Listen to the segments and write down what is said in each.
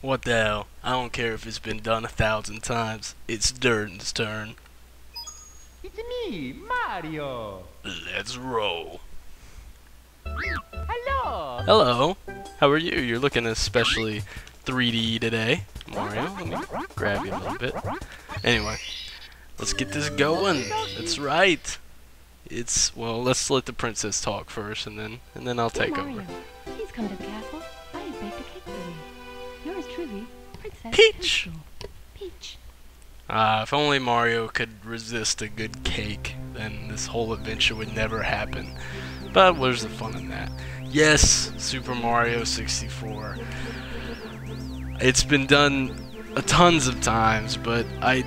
What the hell? I don't care if it's been done 1,000 times. It's Dirtin's turn. It's me, Mario. Let's roll. Hello. Hello. How are you? You're looking especially 3D today, Mario. Let me grab you a little bit. Anyway, let's get this going. That's right. It's, well, let's let the princess talk first, and then I'll take over. Please come to the castle. I have baked a cake for you. Yours truly, Princess Peach. Peach. If only Mario could resist a good cake, then this whole adventure would never happen. But where's the fun in that? Yes, Super Mario 64. It's been done tons of times, but I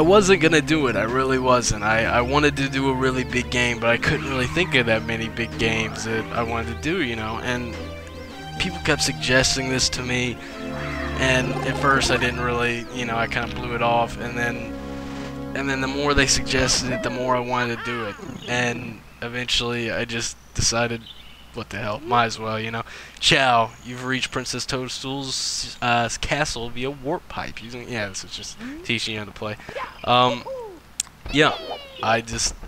wasn't gonna do it. I really wasn't. I wanted to do a really big game, but I couldn't really think of that many big games that I wanted to do, you know, and people kept suggesting this to me, and at first I didn't really, you know, I kind of blew it off, and then the more they suggested it, the more I wanted to do it, and eventually I just decided, what the hell, might as well, you know. Ciao, you've reached Princess Toadstool's castle via warp pipe. Using, yeah, this is just teaching you how to play. Yeah,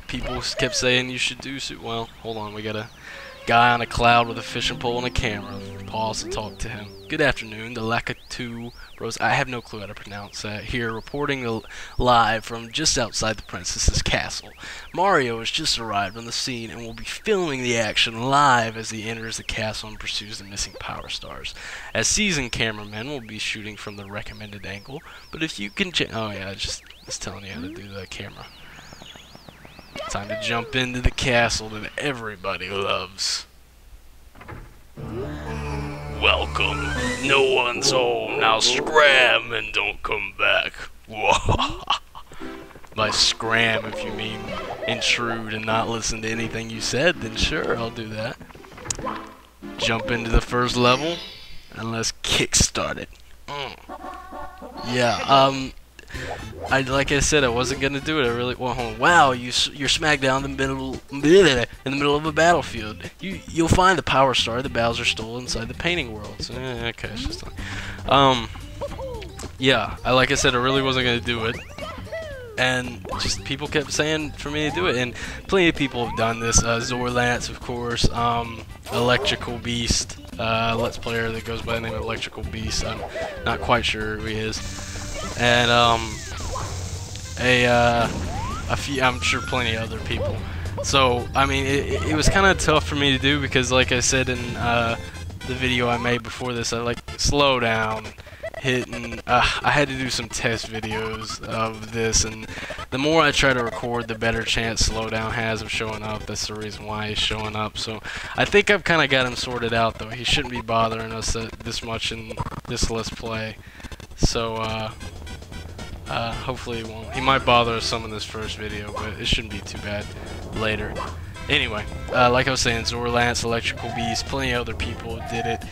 people kept saying you should do so. Well, hold on, we got a guy on a cloud with a fishing pole and a camera. Pause to talk to him. Good afternoon, the Lakatu Bros. I have no clue how to pronounce that. Here, reporting live from just outside the princess's castle. Mario has just arrived on the scene and will be filming the action live as he enters the castle and pursues the missing power stars. As seasoned cameramen, will be shooting from the recommended angle. But if you can, oh yeah, I was telling you how to do the camera. Time to jump into the castle that everybody loves. Welcome. No one's home. Now scram and don't come back. By scram, if you mean intrude and not listen to anything you said, then sure, I'll do that. Jump into the first level and let's kickstart it. Yeah, like I said, I wasn't gonna do it. I really wow, you're smacked down in the middle of a battlefield. You'll find the power star that Bowser stole inside the painting world. So, okay, it's just not, yeah, like I said, I really wasn't gonna do it, and just people kept saying for me to do it, and plenty of people have done this. Zorlance, of course, Electrical Beast, Let's Player that goes by the name of Electrical Beast. I'm not quite sure who he is. And a few, I'm sure, plenty of other people. So I mean, it was kind of tough for me to do because, like I said in the video I made before this, I like slow down, hitting. I had to do some test videos of this, and the more I try to record, the better chance slowdown has of showing up. That's the reason why he's showing up. So I think I've kind of got him sorted out, though. He shouldn't be bothering us this much in this Let's Play. So, hopefully he won't. He might bother us some in this first video, but it shouldn't be too bad later. Anyway, like I was saying, Zorlance, Electrical Beast, plenty of other people did it.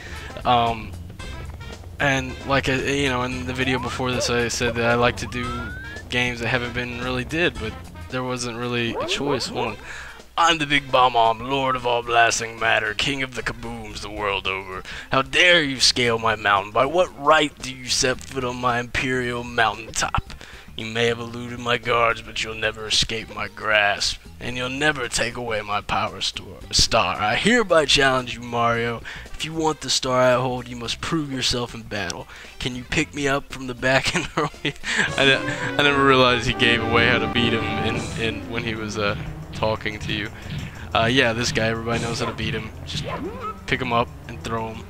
And, like, you know, in the video before this, I said that I like to do games that haven't been really did, but there wasn't really a choice. Hold on. I'm the big Bob-omb, lord of all blasting matter, king of the kabooms the world over. How dare you scale my mountain? By what right do you set foot on my imperial mountaintop? You may have eluded my guards, but you'll never escape my grasp, and you'll never take away my power star. I hereby challenge you, Mario. If you want the star I hold, you must prove yourself in battle. Can you pick me up from the back and throw me? I never realized he gave away how to beat him in when he was talking to you. Yeah, this guy, everybody knows how to beat him. Just pick him up and throw him.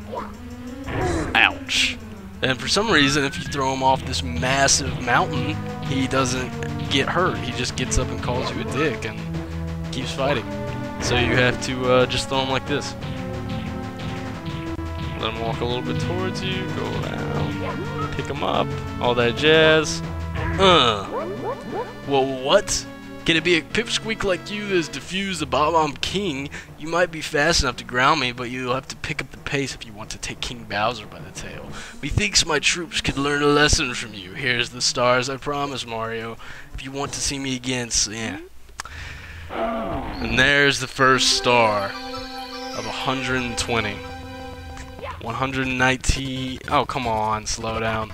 Ouch. And for some reason, if you throw him off this massive mountain, he doesn't get hurt. He just gets up and calls you a dick and keeps fighting. So you have to just throw him like this. Let him walk a little bit towards you, go around, pick him up, all that jazz. Well, what? Can it be a pipsqueak like you that has defused the Bob-omb King? You might be fast enough to ground me, but you'll have to pick up the pace if you want to take King Bowser by the tail. Methinks my troops could learn a lesson from you. Here's the stars I promise, Mario. If you want to see me again, so yeah. And there's the first star of 120. 119. Oh, come on, slow down.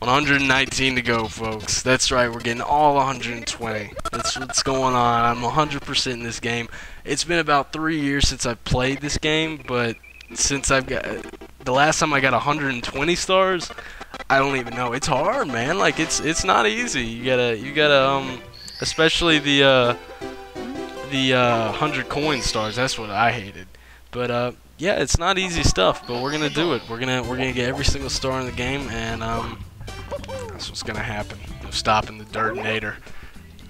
119 to go, folks. That's right, we're getting all 120. That's what's going on. I'm 100% in this game. It's been about 3 years since I've played this game, but since I've got the last time I got 120 stars, I don't even know. It's hard, man. Like it's not easy. You gotta especially the 100 coin stars. That's what I hated. But yeah, it's not easy stuff, but we're gonna do it. We're gonna get every single star in the game, and that's what's gonna happen. No stopping the Dirtinator.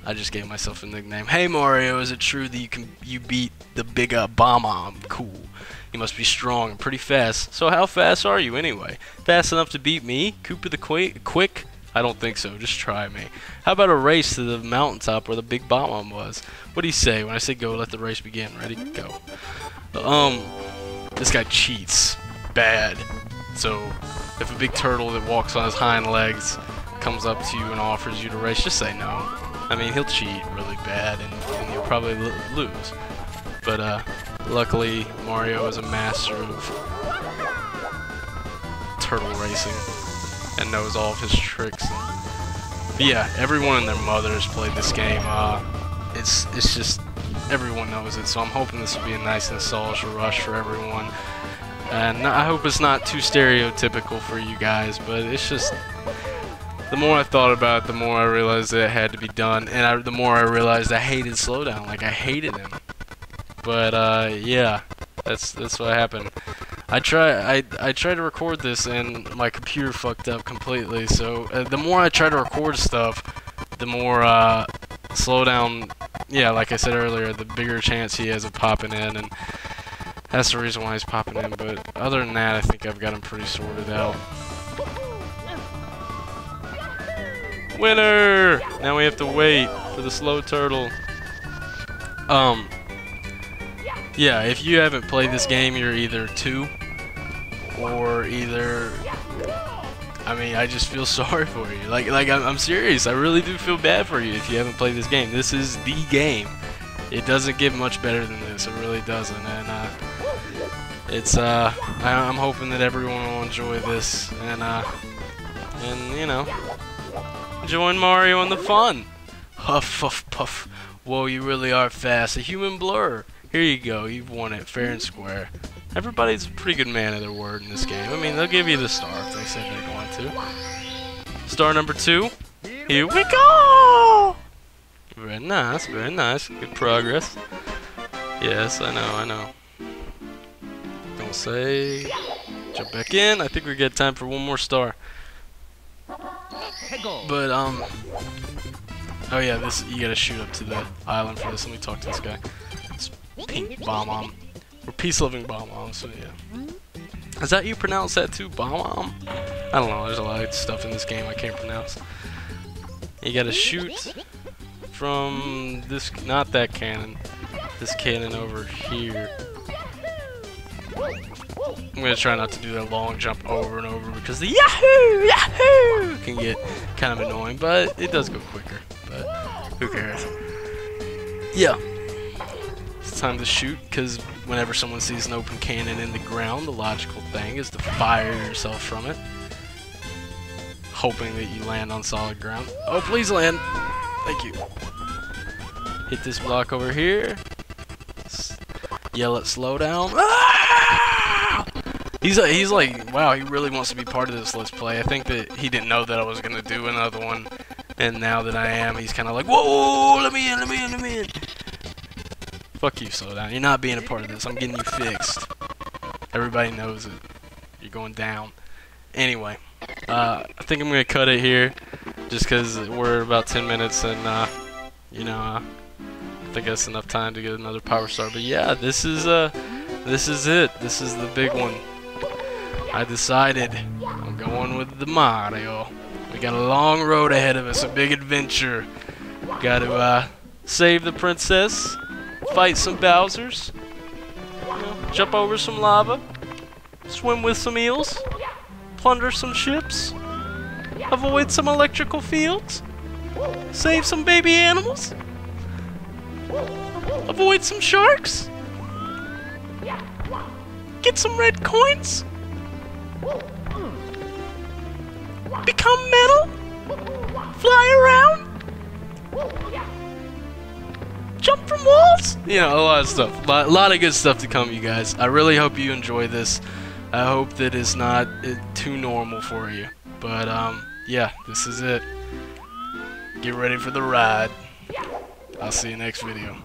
I just gave myself a nickname. Hey Mario, is it true that you beat the big Bob-omb? Cool. You must be strong and pretty fast. So how fast are you anyway? Fast enough to beat me? Koopa the Quick? I don't think so. Just try me. How about a race to the mountaintop where the big Bob-omb was? What do you say? When I say go, let the race begin. Ready? Go. This guy cheats bad. So if a big turtle that walks on his hind legs comes up to you and offers you to race, just say no. I mean, he'll cheat really bad, and you'll probably lose. But luckily, Mario is a master of turtle racing and knows all of his tricks. But yeah, everyone and their mothers played this game. It's just everyone knows it. So I'm hoping this will be a nice nostalgia rush for everyone. And I hope it's not too stereotypical for you guys, but it's just, the more I thought about it, the more I realized that it had to be done, and the more I realized I hated slowdown. Like, I hated him. But yeah, that's what happened. I tried to record this, and my computer fucked up completely. So the more I try to record stuff, the more slowdown. Yeah, like I said earlier, the bigger chance he has of popping in, and that's the reason why he's popping in, but other than that, I think I've got him pretty sorted out. Winner! Now we have to wait for the slow turtle. Yeah, if you haven't played this game, you're either two, or either... I mean, I just feel sorry for you. Like I'm serious. I really do feel bad for you if you haven't played this game. This is the game. It doesn't get much better than this. It really doesn't. And I'm hoping that everyone will enjoy this, and you know, join Mario in the fun. Huff, huff, puff. Whoa, you really are fast. A human blur. Here you go. You've won it, fair and square. Everybody's a pretty good man of their word in this game. I mean, they'll give you the star if they said they want to. Star number 2. Here we go! Very nice, very nice. Good progress. Yes, I know, I know. Don't say... Jump back in. I think we got time for one more star. But, oh yeah, this, you gotta shoot up to the island for this. Let me talk to this guy. It's Pink Bob-omb. Or peace-loving Bob-omb, so yeah. Is that you pronounce that too, Bob-omb? I don't know, there's a lot of stuff in this game I can't pronounce. You gotta shoot from this, not that cannon, this cannon over here. I'm gonna try not to do that long jump over and over because the Yahoo! Yahoo! Can get kind of annoying, but it does go quicker, but who cares? Yeah. It's time to shoot, because whenever someone sees an open cannon in the ground, the logical thing is to fire yourself from it, hoping that you land on solid ground. Oh, please land! Thank you. Hit this block over here. Yell at slow down. Ah! He's like, wow, he really wants to be part of this Let's Play. I think that he didn't know that I was going to do another one, and now that I am, he's kind of like, whoa, let me in, let me in, let me in. Fuck you, slow down. You're not being a part of this. I'm getting you fixed. Everybody knows it. You're going down. Anyway, I think I'm going to cut it here just because we're about 10 minutes and, you know, I think that's enough time to get another power star. But yeah, this is it. This is the big one. I decided I'm going with the Mario. We got a long road ahead of us, a big adventure. Got to save the princess. Fight some Bowsers, you know, jump over some lava, swim with some eels, plunder some ships, avoid some electrical fields, save some baby animals, avoid some sharks, get some red coins, Become metal? Fly around? Jump from walls? You know, a lot of stuff. A lot of good stuff to come, you guys. I really hope you enjoy this. I hope that it's not too normal for you. But, yeah, this is it. Get ready for the ride. I'll see you next video.